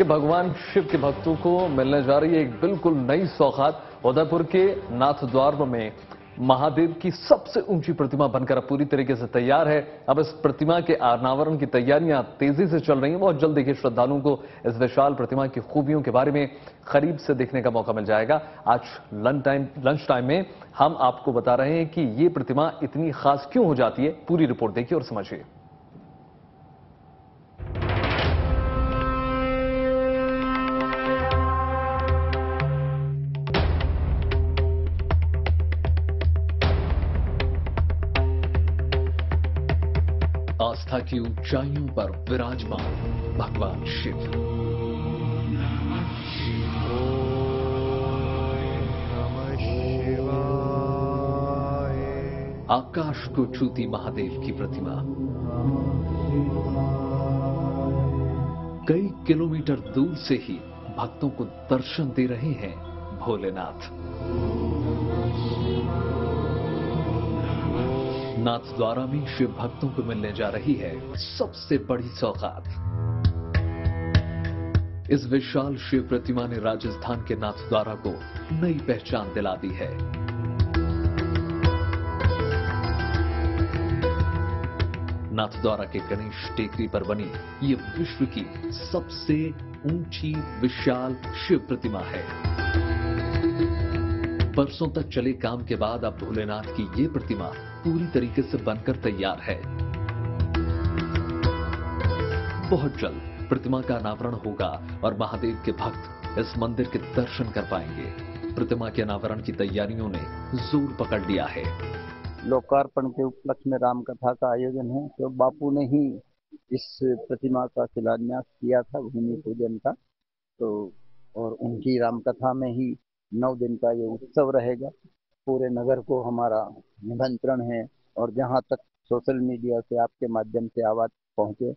भगवान शिव के भक्तों को मिलने जा रही है एक बिल्कुल नई सौगात। उदयपुर के नाथद्वार में महादेव की सबसे ऊंची प्रतिमा बनकर अब पूरी तरीके से तैयार है। अब इस प्रतिमा के अनावरण की तैयारियां तेजी से चल रही हैं। बहुत जल्द देखिए श्रद्धालुओं को इस विशाल प्रतिमा की खूबियों के बारे में करीब से देखने का मौका मिल जाएगा। आज लंच टाइम में हम आपको बता रहे हैं कि ये प्रतिमा इतनी खास क्यों हो जाती है। पूरी रिपोर्ट देखिए और समझिए। आस्था की ऊंचाइयों पर विराजमान भगवान शिव आकाश को छूती महादेव की प्रतिमा कई किलोमीटर दूर से ही भक्तों को दर्शन दे रहे हैं भोलेनाथ। नाथद्वारा में शिव भक्तों को मिलने जा रही है सबसे बड़ी सौगात। इस विशाल शिव प्रतिमा ने राजस्थान के नाथद्वारा को नई पहचान दिला दी है। नाथद्वारा के गणेश टेकरी पर बनी ये विश्व की सबसे ऊंची विशाल शिव प्रतिमा है। बरसों तक चले काम के बाद अब भोलेनाथ की ये प्रतिमा पूरी तरीके से बनकर तैयार है। बहुत जल्द प्रतिमा का अनावरण होगा और महादेव के भक्त इस मंदिर के दर्शन कर पाएंगे। प्रतिमा के अनावरण की तैयारियों ने जोर पकड़ लिया है। लोकार्पण के उपलक्ष्य में राम कथा का आयोजन है, तो बापू ने ही इस प्रतिमा का शिलान्यास किया था भूमि पूजन का, तो और उनकी राम कथा में ही 9 दिन का ये उत्सव रहेगा। पूरे नगर को हमारा निमंत्रण है और जहां तक सोशल मीडिया से आपके माध्यम से आवाज पहुंचे,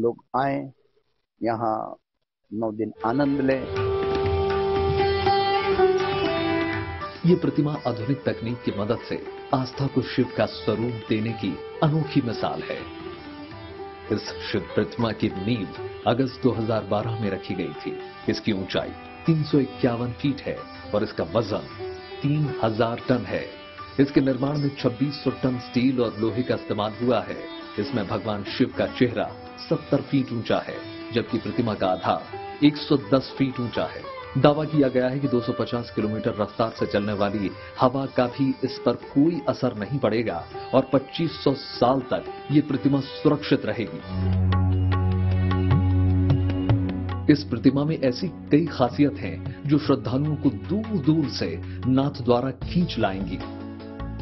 लोग आए, यहां 9 दिन आनंद लें। ये प्रतिमा आधुनिक तकनीक की मदद से आस्था को शिव का स्वरूप देने की अनोखी मिसाल है। इस शिव प्रतिमा की नींव अगस्त 2012 में रखी गई थी। इसकी ऊंचाई 351 फीट है और इसका वजन 3000 टन है। इसके निर्माण में 2600 टन स्टील और लोहे का इस्तेमाल हुआ है। इसमें भगवान शिव का चेहरा 70 फीट ऊंचा है, जबकि प्रतिमा का आधार 110 फीट ऊंचा है। दावा किया गया है कि 250 किलोमीटर रफ्तार से चलने वाली हवा का भी इस पर कोई असर नहीं पड़ेगा और 2500 साल तक ये प्रतिमा सुरक्षित रहेगी। इस प्रतिमा में ऐसी कई खासियत हैं जो श्रद्धालुओं को दूर दूर से नाथद्वारा खींच लाएंगी।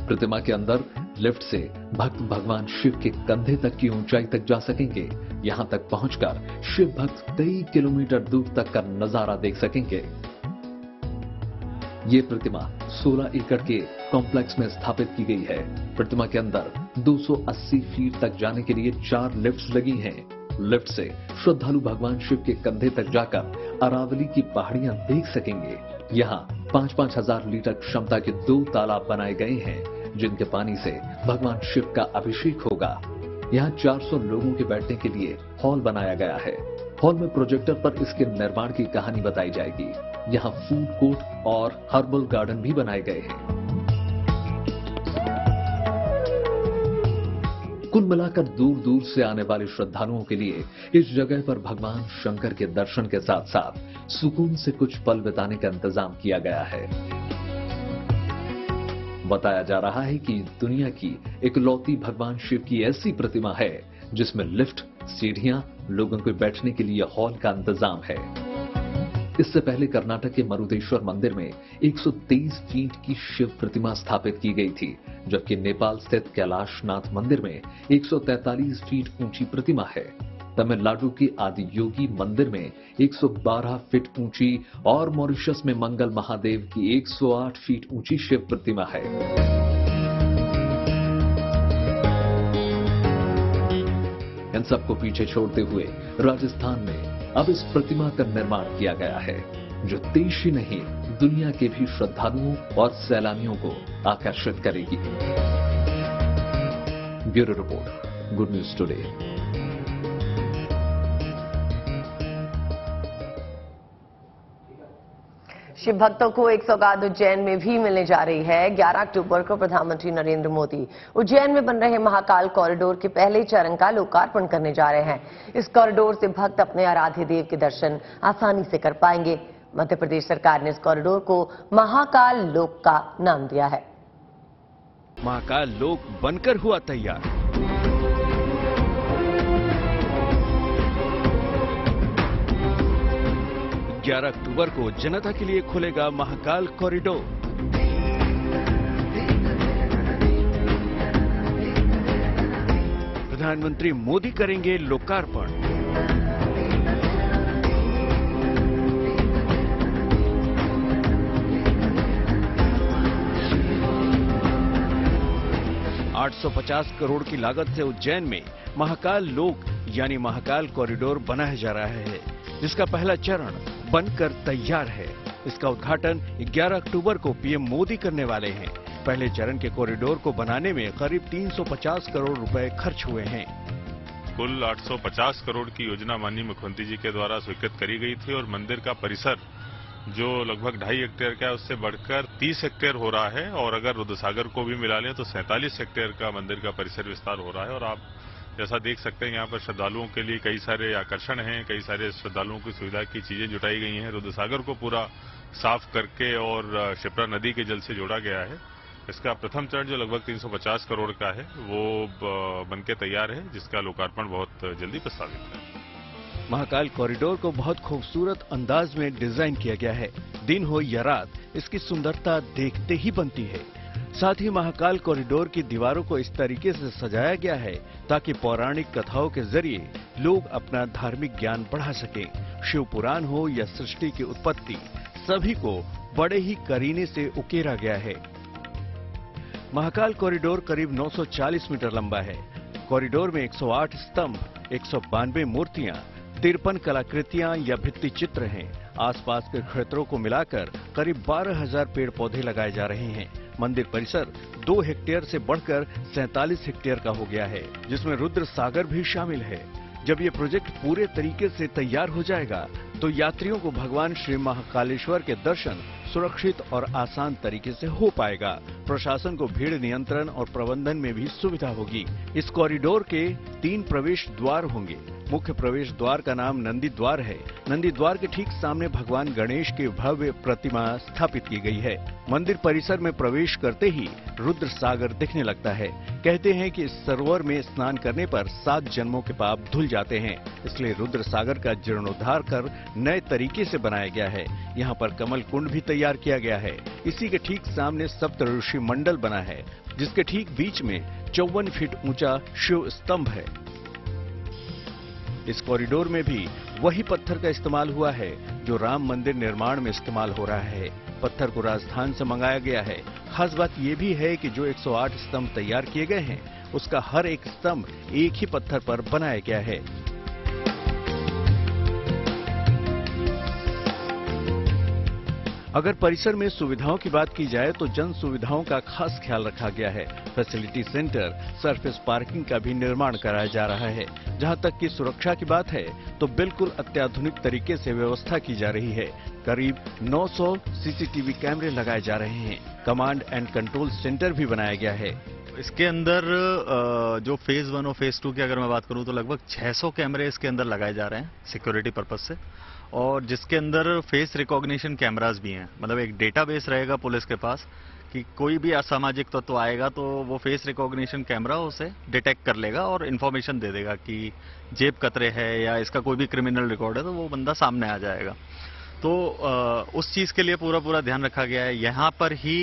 प्रतिमा के अंदर लिफ्ट से भक्त भगवान शिव के कंधे तक की ऊंचाई तक जा सकेंगे। यहां तक पहुंचकर शिव भक्त कई किलोमीटर दूर तक का नजारा देख सकेंगे। ये प्रतिमा 16 एकड़ के कॉम्प्लेक्स में स्थापित की गई है। प्रतिमा के अंदर 280 फीट तक जाने के लिए 4 लिफ्ट्स लगी हैं। लिफ्ट से श्रद्धालु भगवान शिव के कंधे तक जाकर अरावली की पहाड़ियां देख सकेंगे। यहाँ 5-5 हजार लीटर क्षमता के 2 तालाब बनाए गए हैं, जिनके पानी से भगवान शिव का अभिषेक होगा। यहाँ 400 लोगों के बैठने के लिए हॉल बनाया गया है। हॉल में प्रोजेक्टर पर इसके निर्माण की कहानी बताई जाएगी। यहाँ फूड कोर्ट और हर्बल गार्डन भी बनाए गए हैं। कुल मिलाकर दूर दूर से आने वाले श्रद्धालुओं के लिए इस जगह पर भगवान शंकर के दर्शन के साथ साथ सुकून से कुछ पल बिताने का इंतजाम किया गया है। बताया जा रहा है कि दुनिया की इकलौती भगवान शिव की ऐसी प्रतिमा है जिसमें लिफ्ट, सीढ़ियां, लोगों के बैठने के लिए हॉल का इंतजाम है। इससे पहले कर्नाटक के मरुदेश्वर मंदिर में 123 फीट की शिव प्रतिमा स्थापित की गई थी, जबकि नेपाल स्थित कैलाशनाथ मंदिर में 143 फीट ऊंची प्रतिमा है। तमिलनाडु के आदियोगी मंदिर में 112 फीट ऊंची और मॉरिशस में मंगल महादेव की 108 फीट ऊंची शिव प्रतिमा है। इन सबको पीछे छोड़ते हुए राजस्थान में अब इस प्रतिमा का निर्माण किया गया है जो देश ही नहीं दुनिया के भी श्रद्धालुओं और सैलानियों को आकर्षित करेगी। Bureau report, good news today. Shiv भक्तों को एक सौगात उज्जैन में भी मिलने जा रही है। 11 अक्टूबर को प्रधानमंत्री नरेंद्र मोदी उज्जैन में बन रहे महाकाल कॉरिडोर के पहले चरण का लोकार्पण करने जा रहे हैं। इस कॉरिडोर से भक्त अपने आराध्य देव के दर्शन आसानी से कर पाएंगे। मध्य प्रदेश सरकार ने इस कॉरिडोर को महाकाल लोक का नाम दिया है। महाकाल लोक बनकर हुआ तैयार। ग्यारह अक्टूबर को जनता के लिए खुलेगा महाकाल कॉरिडोर। प्रधानमंत्री मोदी करेंगे लोकार्पण। ₹850 करोड़ की लागत से उज्जैन में महाकाल लोक यानी महाकाल कॉरिडोर बनाया जा रहा है, जिसका पहला चरण बनकर तैयार है। इसका उद्घाटन 11 अक्टूबर को पीएम मोदी करने वाले हैं। पहले चरण के कॉरिडोर को बनाने में करीब 350 करोड़ रुपए खर्च हुए हैं। कुल 850 करोड़ की योजना माननीय मुख्यमंत्री जी के द्वारा स्वीकृत करी गई थी और मंदिर का परिसर जो लगभग 2.5 हेक्टेयर का है उससे बढ़कर 30 हेक्टेयर हो रहा है और अगर रुद्र सागर को भी मिला लें तो 47 हेक्टेयर का मंदिर का परिसर विस्तार हो रहा है। और आप जैसा देख सकते हैं यहाँ पर श्रद्धालुओं के लिए कई सारे आकर्षण हैं, कई सारे श्रद्धालुओं की सुविधा की चीजें जुटाई गई हैं। रुद्र सागर को पूरा साफ करके और शिप्रा नदी के जल से जोड़ा गया है। इसका प्रथम चरण जो लगभग 350 करोड़ का है वो बनके तैयार है, जिसका लोकार्पण बहुत जल्दी प्रस्तावित है। महाकाल कॉरिडोर को बहुत खूबसूरत अंदाज में डिजाइन किया गया है। दिन हो या रात इसकी सुंदरता देखते ही बनती है। साथ ही महाकाल कॉरिडोर की दीवारों को इस तरीके से सजाया गया है ताकि पौराणिक कथाओं के जरिए लोग अपना धार्मिक ज्ञान बढ़ा सकें। शिव पुराण हो या सृष्टि की उत्पत्ति, सभी को बड़े ही करीने से उकेरा गया है। महाकाल कॉरिडोर करीब 940 मीटर लंबा है। कॉरिडोर में 108 स्तंभ, 192 मूर्तियाँ, 53 कलाकृतियां या भित्ति चित्र हैं। आसपास के क्षेत्रों को मिलाकर करीब 12,000 पेड़ पौधे लगाए जा रहे हैं। मंदिर परिसर 2 हेक्टेयर से बढ़कर 47 हेक्टेयर का हो गया है, जिसमें रुद्र सागर भी शामिल है। जब ये प्रोजेक्ट पूरे तरीके से तैयार हो जाएगा तो यात्रियों को भगवान श्री महाकालेश्वर के दर्शन सुरक्षित और आसान तरीके से हो पाएगा। प्रशासन को भीड़ नियंत्रण और प्रबंधन में भी सुविधा होगी। इस कॉरिडोर के 3 प्रवेश द्वार होंगे। मुख्य प्रवेश द्वार का नाम नंदी द्वार है। नंदी द्वार के ठीक सामने भगवान गणेश की भव्य प्रतिमा स्थापित की गई है। मंदिर परिसर में प्रवेश करते ही रुद्र सागर दिखने लगता है। कहते हैं कि इस सरोवर में स्नान करने पर 7 जन्मों के पाप धुल जाते हैं, इसलिए रुद्र सागर का जीर्णोद्धार कर नए तरीके से बनाया गया है। यहाँ पर कमल कुंड भी तैयार किया गया है। इसी के ठीक सामने सप्त ऋषि मंडल बना है, जिसके ठीक बीच में 54 फीट ऊंचा शिव स्तंभ है। इस कॉरिडोर में भी वही पत्थर का इस्तेमाल हुआ है जो राम मंदिर निर्माण में इस्तेमाल हो रहा है। पत्थर को राजस्थान से मंगाया गया है। खास बात ये भी है कि जो 108 स्तंभ तैयार किए गए हैं उसका हर एक स्तंभ एक ही पत्थर पर बनाया गया है। अगर परिसर में सुविधाओं की बात की जाए तो जन सुविधाओं का खास ख्याल रखा गया है। फैसिलिटी सेंटर, सरफेस पार्किंग का भी निर्माण कराया जा रहा है। जहां तक कि सुरक्षा की बात है तो बिल्कुल अत्याधुनिक तरीके से व्यवस्था की जा रही है। करीब 900 सीसीटीवी कैमरे लगाए जा रहे हैं। कमांड एंड कंट्रोल सेंटर भी बनाया गया है। इसके अंदर जो फेज 1 और फेज 2 की अगर मैं बात करूं तो लगभग 600 कैमरे इसके अंदर लगाए जा रहे हैं सिक्योरिटी पर्पज से, और जिसके अंदर फेस रिकॉग्निशन कैमरास भी हैं। मतलब एक डेटाबेस रहेगा पुलिस के पास कि कोई भी असामाजिक तत्व तो आएगा तो वो फेस रिकॉग्निशन कैमरा उसे डिटेक्ट कर लेगा और इन्फॉर्मेशन दे देगा कि जेब कतरे है या इसका कोई भी क्रिमिनल रिकॉर्ड है, तो वो बंदा सामने आ जाएगा। तो उस चीज़ के लिए पूरा ध्यान रखा गया है। यहाँ पर ही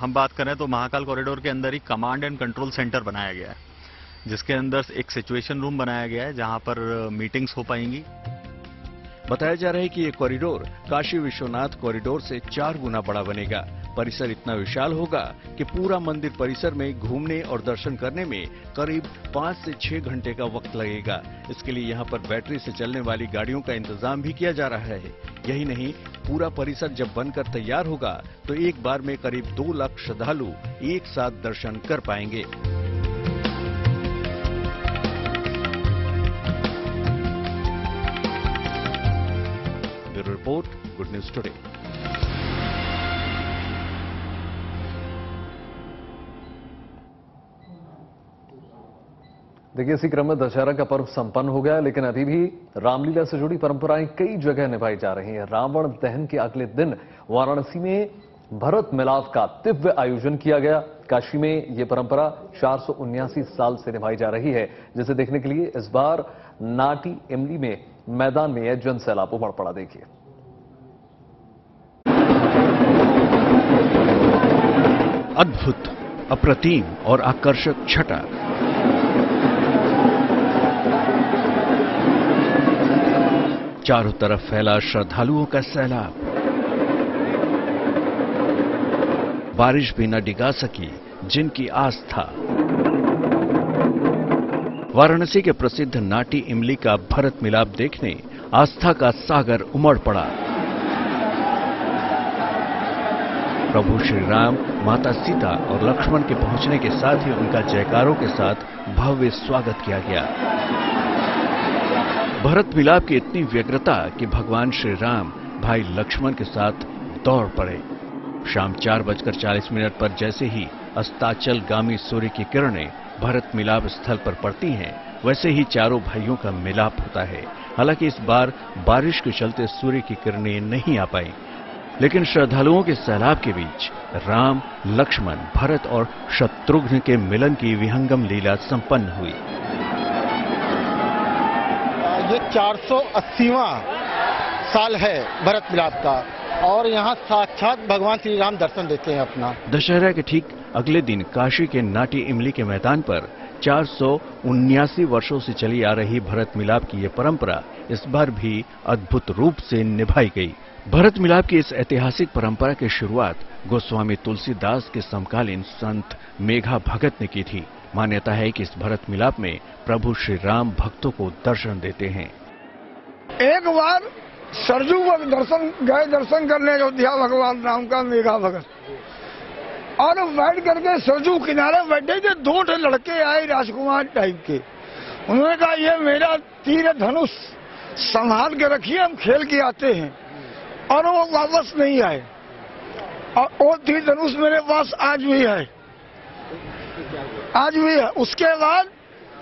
हम बात करें तो महाकाल कॉरिडोर के अंदर ही कमांड एंड कंट्रोल सेंटर बनाया गया है, जिसके अंदर एक सिचुएशन रूम बनाया गया है जहाँ पर मीटिंग्स हो पाएंगी। बताया जा रहा है कि ये कॉरिडोर काशी विश्वनाथ कॉरिडोर से 4 गुना बड़ा बनेगा। परिसर इतना विशाल होगा कि पूरा मंदिर परिसर में घूमने और दर्शन करने में करीब 5 से 6 घंटे का वक्त लगेगा। इसके लिए यहाँ पर बैटरी से चलने वाली गाड़ियों का इंतजाम भी किया जा रहा है। यही नहीं, पूरा परिसर जब बनकर तैयार होगा तो एक बार में करीब 2 लाख श्रद्धालु एक साथ दर्शन कर पाएंगे। Report good news today. देखिए, इसी क्रम में दशहरा का पर्व संपन्न हो गया, लेकिन अभी भी रामलीला से जुड़ी परंपराएं कई जगह निभाई जा रही हैं। रावण दहन के अगले दिन वाराणसी में भरत मिलाप का दिव्य आयोजन किया गया। काशी में ये परंपरा 479 साल से निभाई जा रही है, जिसे देखने के लिए इस बार नाटी इमली में मैदान में जन सैलाब उमड़ पड़ा। देखिए, अद्भुत, अप्रतिम और आकर्षक छटा चारों तरफ फैला श्रद्धालुओं का सैलाब। बारिश भी न डिगा सकी जिनकी आस्था। वाराणसी के प्रसिद्ध नाटी इमली का भरत मिलाप देखने आस्था का सागर उमड़ पड़ा। प्रभु श्री राम, माता सीता और लक्ष्मण के पहुंचने के साथ ही उनका जयकारों के साथ भव्य स्वागत किया गया। भरत मिलाप की इतनी व्यग्रता कि भगवान श्री राम भाई लक्ष्मण के साथ दौड़ पड़े। शाम 4:40 पर जैसे ही अस्ताचल गामी सूर्य की किरणें भरत मिलाप स्थल पर पड़ती हैं, वैसे ही चारों भाइयों का मिलाप होता है। हालांकि इस बार बारिश के चलते सूर्य की किरणें नहीं आ पाई, लेकिन श्रद्धालुओं के सैलाब के बीच राम, लक्ष्मण, भरत और शत्रुघ्न के मिलन की विहंगम लीला संपन्न हुई। ये 480वां साल है भरत मिलाप का, और यहाँ साक्षात भगवान श्री राम दर्शन देते हैं अपना। दशहरा के ठीक अगले दिन काशी के नाटी इमली के मैदान पर 479 वर्षों से चली आ रही भरत मिलाप की ये परंपरा इस बार भी अद्भुत रूप से निभाई गई। भरत मिलाप की इस ऐतिहासिक परंपरा की शुरुआत गोस्वामी तुलसीदास के समकालीन संत मेघा भगत ने की थी। मान्यता है कि इस भरत मिलाप में प्रभु श्री राम भक्तों को दर्शन देते हैं। एक बार सरजु पर गए दर्शन करने अयोध्या भगवान राम का मेघा भगत, और बैठ करके सरजू किनारे बैठे थे। दो लड़के आए राजकुमार टाइप के, उन्होंने कहा ये मेरा तीर धनुष संभाल के रखिए, हम खेल के आते हैं, और वो वापस नहीं आए। और वो तीर धनुष मेरे पास आज भी है। उसके बाद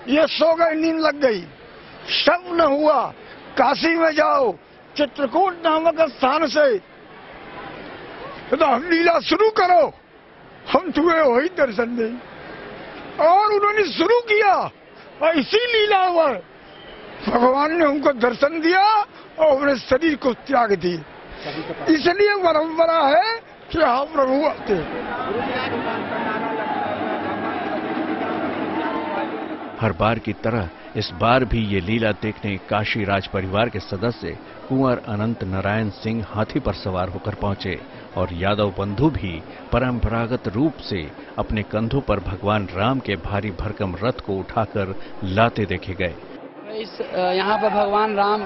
ये सो गए, नींद लग गई, शव न हुआ। काशी में जाओ, चित्रकूट नामक स्थान से तो हम लीला शुरू करो, हम तुम्हें वही दर्शन दें। और उन्होंने शुरू किया, और इसी लीला पर भगवान ने उनको दर्शन दिया और अपने शरीर को त्याग दी। इसलिए परंपरा है कि हाँ प्रभु आते। हर बार की तरह इस बार भी ये लीला देखने काशी राज परिवार के सदस्य कुंवर अनंत नारायण सिंह हाथी पर सवार होकर पहुंचे, और यादव बंधु भी परंपरागत रूप से अपने कंधों पर भगवान राम के भारी भरकम रथ को उठाकर लाते देखे गए। यहाँ पर भगवान राम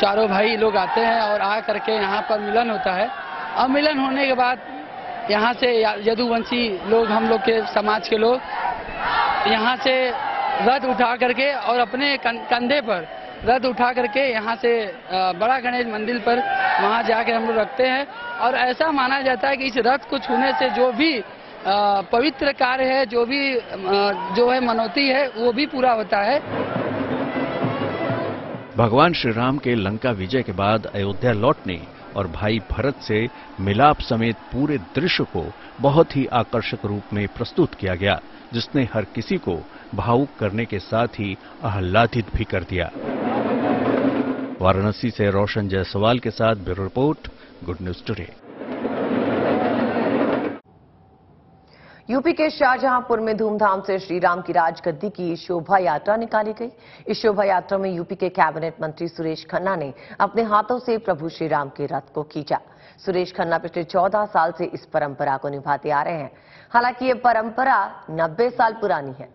चारों भाई लोग आते हैं, और आ करके यहाँ पर मिलन होता है। अब मिलन होने के बाद यहाँ से यदुवंशी लोग, हम लोग के समाज के लोग, यहाँ से रथ उठा करके और अपने कंधे पर रथ उठा करके यहाँ से बड़ा गणेश मंदिर पर वहाँ जाकर हम लोग रखते हैं। और ऐसा माना जाता है कि इस रथ को छूने से जो भी पवित्र कार्य है, जो है मनोती है, वो भी पूरा होता है। भगवान श्री राम के लंका विजय के बाद अयोध्या लौटने और भाई भरत से मिलाप समेत पूरे दृश्य को बहुत ही आकर्षक रूप में प्रस्तुत किया गया, जिसने हर किसी को भावुक करने के साथ ही आह्लादित भी कर दिया। वाराणसी से रोशन जयसवाल के साथ bureau report, good news today. UP के शाहजहांपुर में धूमधाम से श्री राम की राजगद्दी की शोभा यात्रा निकाली गई। इस शोभा यात्रा में यूपी के कैबिनेट मंत्री सुरेश खन्ना ने अपने हाथों से प्रभु श्री राम के रथ को खींचा। सुरेश खन्ना पिछले 14 साल से इस परंपरा को निभाते आ रहे हैं। हालांकि ये परंपरा 90 साल पुरानी है।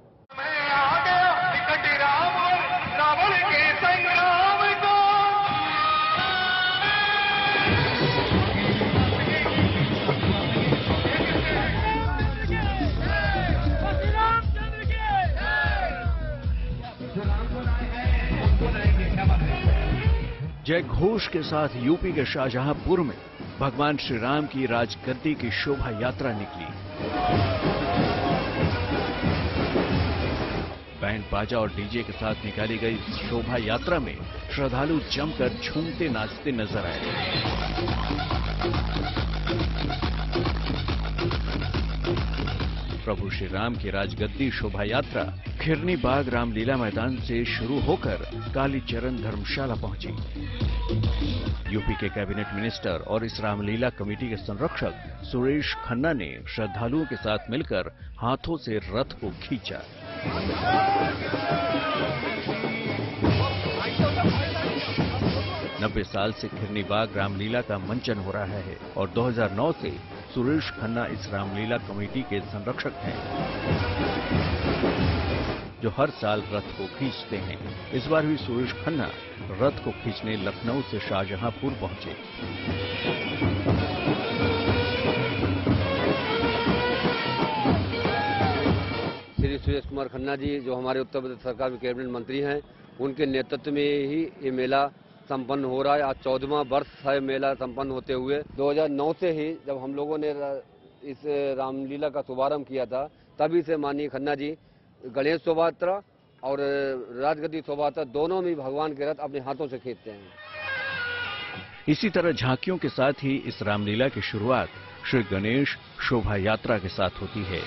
जय घोष के साथ यूपी के शाहजहांपुर में भगवान श्री राम की राजगद्दी की शोभा यात्रा निकली। बैंड बाजा और डीजे के साथ निकाली गई शोभा यात्रा में श्रद्धालु जमकर झूमते नाचते नजर आए। प्रभु श्री राम की राजगद्दी शोभा यात्रा खिरनी बाग रामलीला मैदान से शुरू होकर कालीचरण धर्मशाला पहुंची। यूपी के कैबिनेट मिनिस्टर और इस रामलीला कमेटी के संरक्षक सुरेश खन्ना ने श्रद्धालुओं के साथ मिलकर हाथों से रथ को खींचा। नब्बे साल से खिरनी बाग रामलीला का मंचन हो रहा है और 2009 से सुरेश खन्ना इस रामलीला कमेटी के संरक्षक हैं जो हर साल रथ को खींचते हैं। इस बार भी सुरेश खन्ना रथ को खींचने लखनऊ से शाहजहांपुर पहुंचे। श्री सुरेश कुमार खन्ना जी जो हमारे उत्तर प्रदेश सरकार के कैबिनेट मंत्री हैं, उनके नेतृत्व में ही ये मेला संपन्न हो रहा है। आज 14वां वर्ष है मेला संपन्न होते हुए। 2009 से ही जब हम लोगों ने इस रामलीला का शुभारंभ किया था, तभी से माननीय खन्ना जी गणेश शोभायात्रा और राजगद्दी शोभायात्रा दोनों में भगवान के रथ अपने हाथों से खींचते हैं। इसी तरह झांकियों के साथ ही इस रामलीला की शुरुआत श्री गणेश शोभा यात्रा के साथ होती है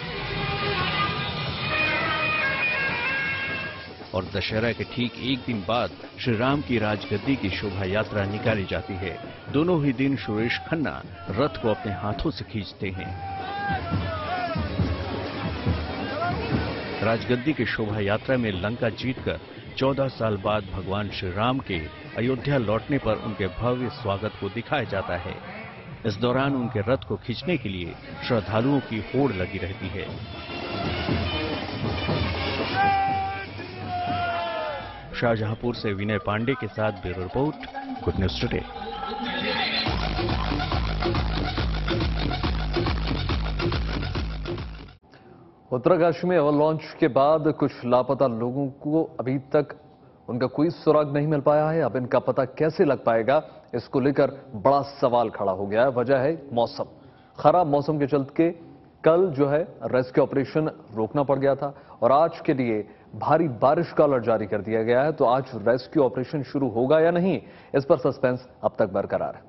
और दशहरा के ठीक एक दिन बाद श्री राम की राजगद्दी की शोभा यात्रा निकाली जाती है। दोनों ही दिन सुरेश खन्ना रथ को अपने हाथों से खींचते हैं। राजगद्दी की शोभा यात्रा में लंका जीतकर 14 साल बाद भगवान श्री राम के अयोध्या लौटने पर उनके भव्य स्वागत को दिखाया जाता है। इस दौरान उनके रथ को खींचने के लिए श्रद्धालुओं की होड़ लगी रहती है। शाहजहांपुर से विनय पांडे के साथ bureau report, good news today. Uttarkashi में हवा लॉन्च के बाद कुछ लापता लोगों को अभी तक उनका कोई सुराग नहीं मिल पाया है। अब इनका पता कैसे लग पाएगा, इसको लेकर बड़ा सवाल खड़ा हो गया है। वजह है मौसम। खराब मौसम के चलते कल जो है रेस्क्यू ऑपरेशन रोकना पड़ गया था और आज के लिए भारी बारिश का अलर्ट जारी कर दिया गया है। तो आज रेस्क्यू ऑपरेशन शुरू होगा या नहीं, इस पर सस्पेंस अब तक बरकरार है।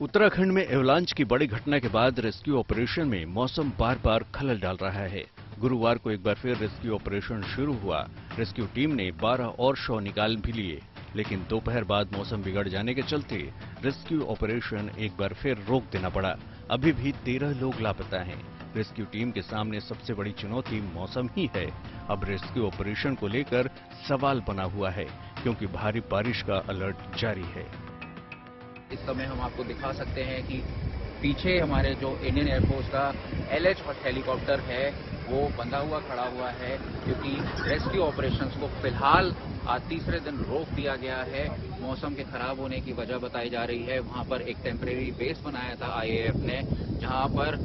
उत्तराखंड में एवलांच की बड़ी घटना के बाद रेस्क्यू ऑपरेशन में मौसम बार बार खलल डाल रहा है। गुरुवार को एक बार फिर रेस्क्यू ऑपरेशन शुरू हुआ। रेस्क्यू टीम ने 12 और शव निकाल भी लिए, लेकिन दोपहर बाद मौसम बिगड़ जाने के चलते रेस्क्यू ऑपरेशन एक बार फिर रोक देना पड़ा। अभी भी 13 लोग लापता हैं। रेस्क्यू टीम के सामने सबसे बड़ी चुनौती मौसम ही है। अब रेस्क्यू ऑपरेशन को लेकर सवाल बना हुआ है क्योंकि भारी बारिश का अलर्ट जारी है। इस समय हम आपको दिखा सकते हैं कि पीछे हमारे जो इंडियन एयरफोर्स का LH हेलीकॉप्टर है वो बंधा हुआ खड़ा हुआ है क्योंकि रेस्क्यू ऑपरेशंस को फिलहाल आज तीसरे दिन रोक दिया गया है। मौसम के खराब होने की वजह बताई जा रही है। वहां पर एक टेम्परेरी बेस बनाया था IAF ने, जहां पर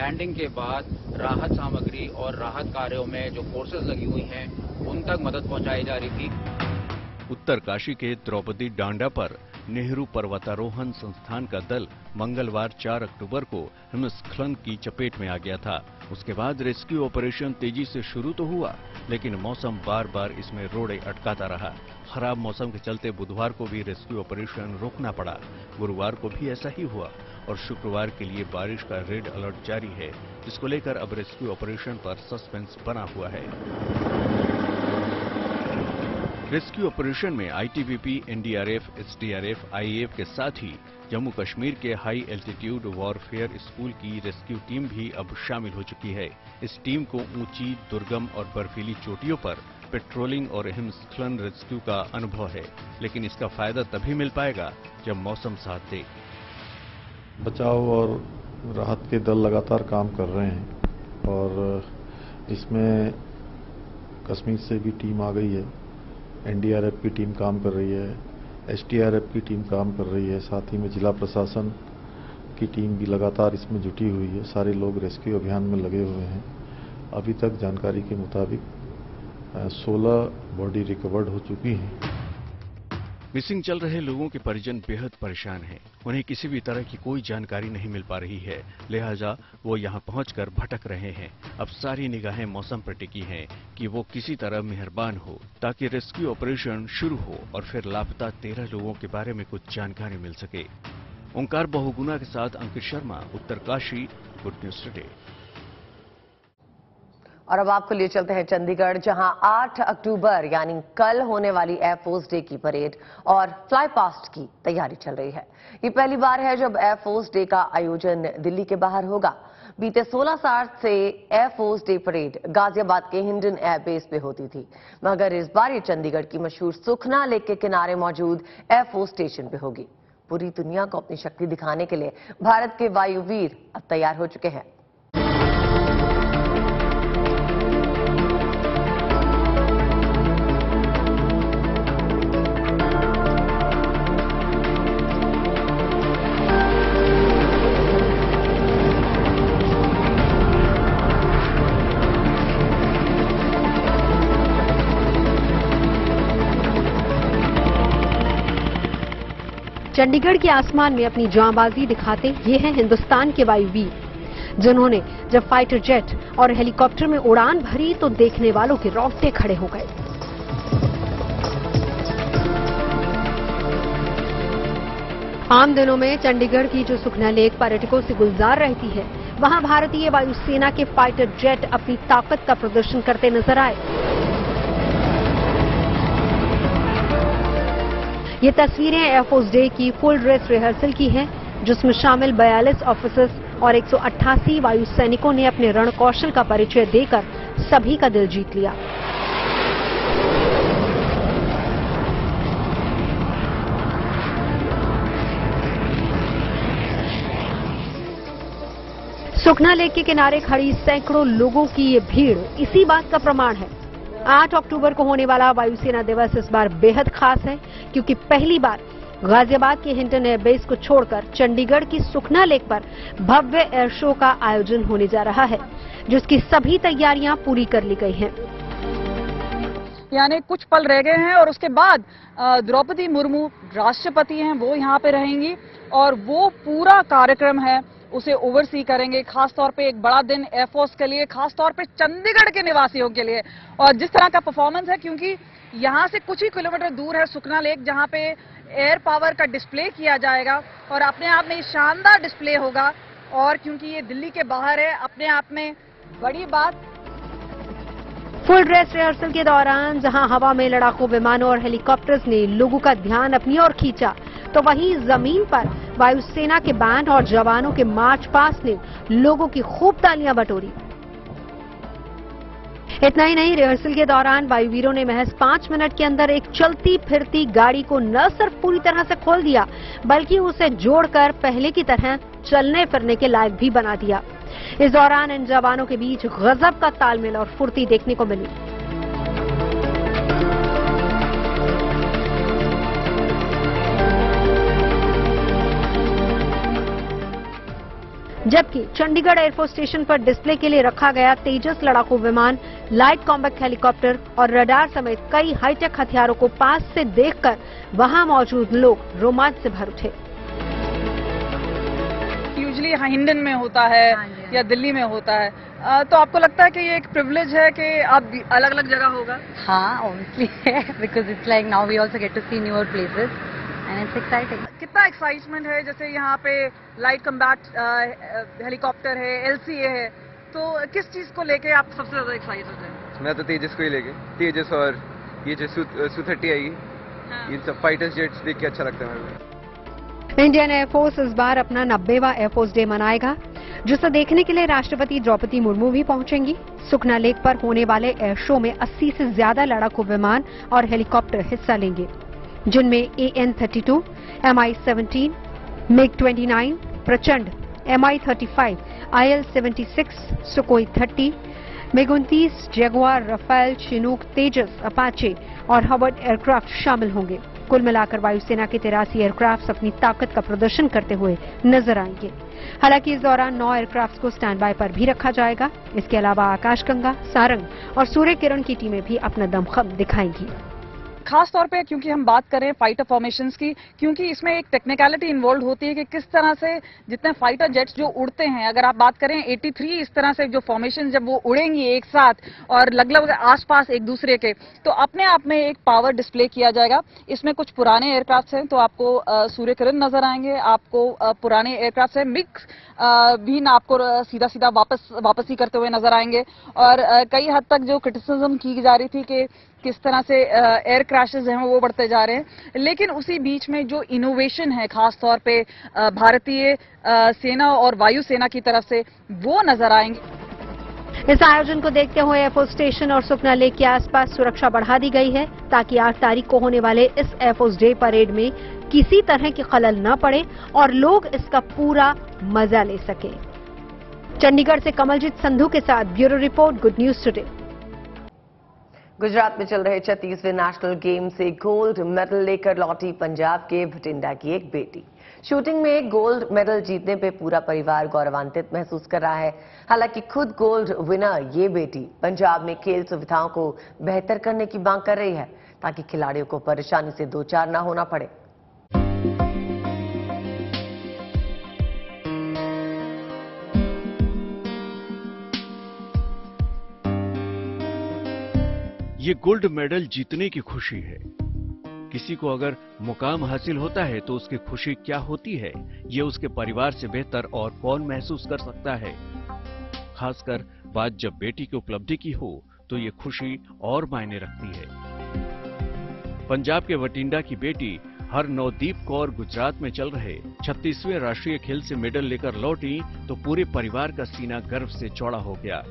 लैंडिंग के बाद राहत सामग्री और राहत कार्यों में जो फोर्सेस लगी हुई हैं उन तक मदद पहुंचाई जा रही थी। उत्तरकाशी के द्रौपदी डांडा पर नेहरू पर्वतारोहण संस्थान का दल मंगलवार 4 अक्टूबर को हिमस्खलन की चपेट में आ गया था। उसके बाद रेस्क्यू ऑपरेशन तेजी से शुरू तो हुआ, लेकिन मौसम बार बार इसमें रोड़े अटकाता रहा। खराब मौसम के चलते बुधवार को भी रेस्क्यू ऑपरेशन रोकना पड़ा। गुरुवार को भी ऐसा ही हुआ और शुक्रवार के लिए बारिश का रेड अलर्ट जारी है, जिसको लेकर अब रेस्क्यू ऑपरेशन पर सस्पेंस बना हुआ है। रेस्क्यू ऑपरेशन में ITBP, NDRF, SDRF, IAF के साथ ही जम्मू कश्मीर के हाई एल्टीट्यूड वॉरफेयर स्कूल की रेस्क्यू टीम भी अब शामिल हो चुकी है। इस टीम को ऊंची, दुर्गम और बर्फीली चोटियों पर पेट्रोलिंग और हिमस्खलन रेस्क्यू का अनुभव है, लेकिन इसका फायदा तभी मिल पाएगा जब मौसम साथ दे। बचाव और राहत के दल लगातार काम कर रहे हैं और इसमें कश्मीर से भी टीम आ गई है। NDRF की टीम काम कर रही है, SDRF की टीम काम कर रही है, साथ ही में जिला प्रशासन की टीम भी लगातार इसमें जुटी हुई है। सारे लोग रेस्क्यू अभियान में लगे हुए हैं। अभी तक जानकारी के मुताबिक 16 बॉडी रिकवर्ड हो चुकी हैं। मिसिंग चल रहे लोगों के परिजन बेहद परेशान हैं। उन्हें किसी भी तरह की कोई जानकारी नहीं मिल पा रही है, लिहाजा वो यहाँ पहुंचकर भटक रहे हैं। अब सारी निगाहें मौसम पर टिकी हैं कि वो किसी तरह मेहरबान हो ताकि रेस्क्यू ऑपरेशन शुरू हो और फिर लापता 13 लोगों के बारे में कुछ जानकारी मिल सके। ओंकार बहुगुना के साथ Ankit Sharma, Uttarkashi, good news today. और अब आपको लिए चलते हैं चंडीगढ़, जहां 8 अक्टूबर यानी कल होने वाली एयरफोर्स डे की परेड और फ्लाई पास्ट की तैयारी चल रही है। ये पहली बार है जब एयरफोर्स डे का आयोजन दिल्ली के बाहर होगा। बीते 16 साल से एयरफोर्स डे परेड गाजियाबाद के हिंडन एयरबेस पे होती थी, मगर इस बार ये चंडीगढ़ की मशहूर सुखना लेक के किनारे मौजूद एयरफोर्स स्टेशन पे होगी। पूरी दुनिया को अपनी शक्ति दिखाने के लिए भारत के वायुवीर अब तैयार हो चुके हैं। चंडीगढ़ के आसमान में अपनी जांबाजी दिखाते ये हैं हिंदुस्तान के वायुवीर, जिन्होंने जब फाइटर जेट और हेलीकॉप्टर में उड़ान भरी तो देखने वालों के रोंगटे खड़े हो गए। आम दिनों में चंडीगढ़ की जो सुखना लेक पर्यटकों से गुलजार रहती है, वहां भारतीय वायुसेना के फाइटर जेट अपनी ताकत का प्रदर्शन करते नजर आए। ये तस्वीरें एयरफोर्स डे की फुल ड्रेस रिहर्सल की हैं, जिसमें शामिल 42 ऑफिसर्स और 188 वायु सैनिकों ने अपने रणकौशल का परिचय देकर सभी का दिल जीत लिया। सुखना लेक के किनारे खड़ी सैकड़ों लोगों की ये भीड़ इसी बात का प्रमाण है। 8 अक्टूबर को होने वाला वायुसेना दिवस इस बार बेहद खास है, क्योंकि पहली बार गाजियाबाद के हिंडन एयरबेस को छोड़कर चंडीगढ़ की सुखना लेक पर भव्य एयर शो का आयोजन होने जा रहा है, जिसकी सभी तैयारियां पूरी कर ली गई हैं। यानी कुछ पल रह गए हैं और उसके बाद द्रौपदी मुर्मू राष्ट्रपति हैं, वो यहाँ पे रहेंगी और वो पूरा कार्यक्रम है उसे ओवरसी करेंगे। खासतौर पे एक बड़ा दिन एयरफोर्स के लिए, खासतौर पे चंडीगढ़ के निवासियों के लिए। और जिस तरह का परफॉर्मेंस है, क्योंकि यहाँ से कुछ ही किलोमीटर दूर है सुखना लेक, जहाँ पे एयर पावर का डिस्प्ले किया जाएगा और अपने आप में शानदार डिस्प्ले होगा। और क्योंकि ये दिल्ली के बाहर है, अपने आप में बड़ी बात। फुल ड्रेस रिहर्सल के दौरान जहाँ हवा में लड़ाकू विमानों और हेलीकॉप्टर्स ने लोगों का ध्यान अपनी ओर खींचा, तो वहीं जमीन पर वायुसेना के बैंड और जवानों के मार्च पास्ट ने लोगों की खूब तालियां बटोरी। इतना ही नहीं, रिहर्सल के दौरान वायुवीरों ने महज 5 मिनट के अंदर एक चलती फिरती गाड़ी को न सिर्फ पूरी तरह से खोल दिया, बल्कि उसे जोड़कर पहले की तरह चलने फिरने के लायक भी बना दिया। इस दौरान इन जवानों के बीच गजब का तालमेल और फुर्ती देखने को मिली। जबकि चंडीगढ़ एयरफोर्स स्टेशन पर डिस्प्ले के लिए रखा गया तेजस लड़ाकू विमान, लाइट कॉम्बैट हेलीकॉप्टर और रडार समेत कई हाईटेक हथियारों को पास से देखकर वहां मौजूद लोग रोमांच से भर उठे। यूजुअली हिंडन में होता है या दिल्ली में होता है, तो आपको लगता है कि ये एक प्रिविलेज है कि आप अलग अलग जगह होगा? हाँ, obviously, because it's like now we also get to see newer places. कितना एक्साइटमेंट है, जैसे यहाँ पे लाइट कॉम्बैट हेलीकॉप्टर है, LCA है, तो किस चीज को लेके आप सबसे ज्यादा एक्साइटेड हैं? मैं तो तेजस को ही लेके, तेजस और ये जो Su-30 आएगी, इन सब फाइटर जेट्स देख के अच्छा लगता है मुझे। इंडियन एयरफोर्स इस बार अपना 90वां एयरफोर्स डे मनाएगा, जिसे देखने के लिए राष्ट्रपति द्रौपदी मुर्मू भी पहुंचेंगी। सुखना लेक पर होने वाले एयर शो में 80 से ज्यादा लड़ाकू विमान और हेलीकॉप्टर हिस्सा लेंगे, जिनमें AN-32, MI-17, MiG-29, प्रचंड, MI-35, IL-76, Sukhoi-30, MiG-29, Jaguar, Rafale, Chinook, Tejas, Apache और हवर्ड एयरक्राफ्ट शामिल होंगे। कुल मिलाकर वायुसेना के 83 एयरक्राफ्ट अपनी ताकत का प्रदर्शन करते हुए नजर आएंगे। हालांकि इस दौरान 9 एयरक्राफ्ट को स्टैंड बाय पर भी रखा जाएगा। इसके अलावा आकाशगंगा, सारंग और सूर्य किरण की टीमें भी अपना दमखम दिखाएंगी। खास तौर पे क्योंकि हम बात करें फाइटर फॉर्मेशंस की, क्योंकि इसमें एक टेक्निकलिटी इन्वॉल्व होती है कि किस तरह से जितने फाइटर जेट्स जो उड़ते हैं, अगर आप बात करें 83 इस तरह से जो फॉर्मेशन जब वो उड़ेंगी एक साथ और लगभग आसपास एक दूसरे के, तो अपने आप में एक पावर डिस्प्ले किया जाएगा। इसमें कुछ पुराने एयरक्राफ्ट हैं तो आपको सूर्य किरण नजर आएंगे, आपको पुराने एयरक्राफ्ट हैं मिक्स भी ना आपको सीधा सीधा वापसी करते हुए नजर आएंगे। और कई हद तक जो क्रिटिसिज्म की जा रही थी कि किस तरह से एयर क्रैशेज हैं वो बढ़ते जा रहे हैं, लेकिन उसी बीच में जो इनोवेशन है खासतौर पे भारतीय सेना और वायुसेना की तरफ से वो नजर आएंगे। इस आयोजन को देखते हुए एयरफोर्स स्टेशन और सुखना लेक के आसपास सुरक्षा बढ़ा दी गई है ताकि 8 तारीख को होने वाले इस एयरफोर्स डे परेड में किसी तरह की खलल न पड़े और लोग इसका पूरा मजा ले सकें। चंडीगढ़ से कमलजीत संधू के साथ bureau report, good news today. Gujarat में चल रहे 36वें नेशनल गेम से गोल्ड मेडल लेकर लौटी पंजाब के बठिंडा की एक बेटी। शूटिंग में गोल्ड मेडल जीतने पे पूरा परिवार गौरवान्वित महसूस कर रहा है। हालांकि खुद गोल्ड विनर ये बेटी पंजाब में खेल सुविधाओं को बेहतर करने की मांग कर रही है ताकि खिलाड़ियों को परेशानी से दो चार ना होना पड़े। ये गोल्ड मेडल जीतने की खुशी है। किसी को अगर मुकाम हासिल होता है तो उसकी खुशी क्या होती है ये उसके परिवार से बेहतर और कौन महसूस कर सकता है। खासकर बात जब बेटी की उपलब्धि की हो तो ये खुशी और मायने रखती है। पंजाब के बठिंडा की बेटी हरनवदीप कौर गुजरात में चल रहे 36वें राष्ट्रीय खेल से मेडल लेकर लौटी तो पूरे परिवार का सीना गर्व से चौड़ा हो गया।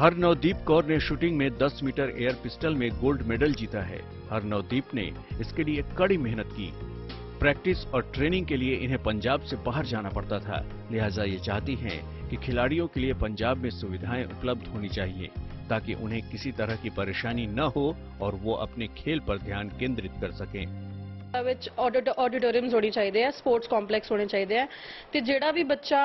हरनवदीप कौर ने शूटिंग में 10 मीटर एयर पिस्टल में गोल्ड मेडल जीता है। हरनवदीप ने इसके लिए कड़ी मेहनत की। प्रैक्टिस और ट्रेनिंग के लिए इन्हें पंजाब से बाहर जाना पड़ता था, लिहाजा ये चाहती हैं कि खिलाड़ियों के लिए पंजाब में सुविधाएं उपलब्ध होनी चाहिए ताकि उन्हें किसी तरह की परेशानी न हो और वो अपने खेल पर ध्यान केंद्रित कर सकें। ਵਿੱਚ ਆਡੀਟੋਰੀਅਮਸ ਹੋਣੇ ਚਾਹੀਦੇ ਆ, ਸਪੋਰਟਸ ਕੰਪਲੈਕਸ ਹੋਣੇ ਚਾਹੀਦੇ ਆ ਤੇ ਜਿਹੜਾ ਵੀ ਬੱਚਾ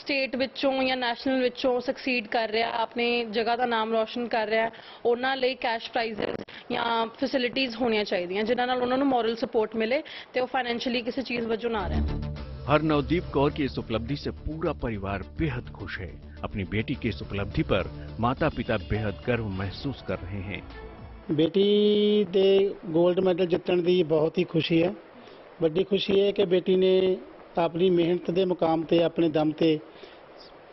ਸਟੇਟ ਵਿੱਚੋਂ ਜਾਂ ਨੈਸ਼ਨਲ ਵਿੱਚੋਂ ਸਕਸੀਡ ਕਰ ਰਿਹਾ, ਆਪਣੇ ਜਗ੍ਹਾ ਦਾ ਨਾਮ ਰੋਸ਼ਨ ਕਰ ਰਿਹਾ, ਉਹਨਾਂ ਲਈ ਕੈਸ਼ ਪ੍ਰਾਈਜ਼ਸ ਜਾਂ ਫੈਸਿਲਿਟੀਆਂ ਹੋਣੀਆਂ ਚਾਹੀਦੀਆਂ ਜਿਨ੍ਹਾਂ ਨਾਲ ਉਹਨਾਂ ਨੂੰ ਮੋਰਲ ਸਪੋਰਟ ਮਿਲੇ ਤੇ ਉਹ ਫਾਈਨੈਂਸ਼ੀਅਲੀ ਕਿਸੇ ਚੀਜ਼ ਵਜੋਂ ਨਾ ਰਹਿਣ। हरनवदीप कौर की इस उपलब्धि से पूरा परिवार बेहद खुश है। अपनी बेटी की इस उपलब्धि पर माता पिता बेहद गर्व महसूस कर रहे हैं। बेटी ਦੇ गोल्ड मेडल ਜਿੱਤਣ ਦੀ बहुत ही खुशी है। ਵੱਡੀ खुशी है कि बेटी ने अपनी मेहनत के मुकाम ਤੇ अपने दम ਤੇ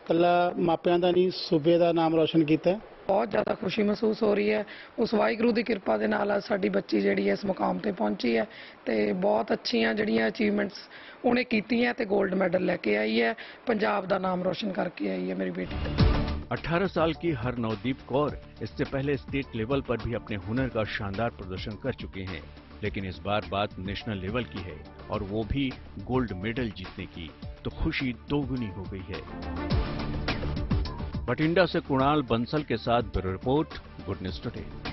ਕੱਲਾ ਮਾਪਿਆਂ ਦਾ ਨਹੀਂ ਸੂਬੇ ਦਾ नाम रोशन किया। बहुत ज़्यादा खुशी महसूस हो रही है। उस वाहिगुरु की कृपा के नाल साडी बच्ची जिहड़ी है इस मुकाम पर पहुंची है तो बहुत अच्छियां जिहड़ियां अचीवमेंट्स उन्हें कीतियां ते गोल्ड मेडल लैके आई है, पंजाब का नाम रोशन करके आई है मेरी बेटी। 18 साल की हरनवदीप कौर इससे पहले स्टेट लेवल पर भी अपने हुनर का शानदार प्रदर्शन कर चुके हैं, लेकिन इस बार बात नेशनल लेवल की है और वो भी गोल्ड मेडल जीतने की, तो खुशी दोगुनी हो गई है। बठिंडा से कुणाल बंसल के साथ bureau report, good news today.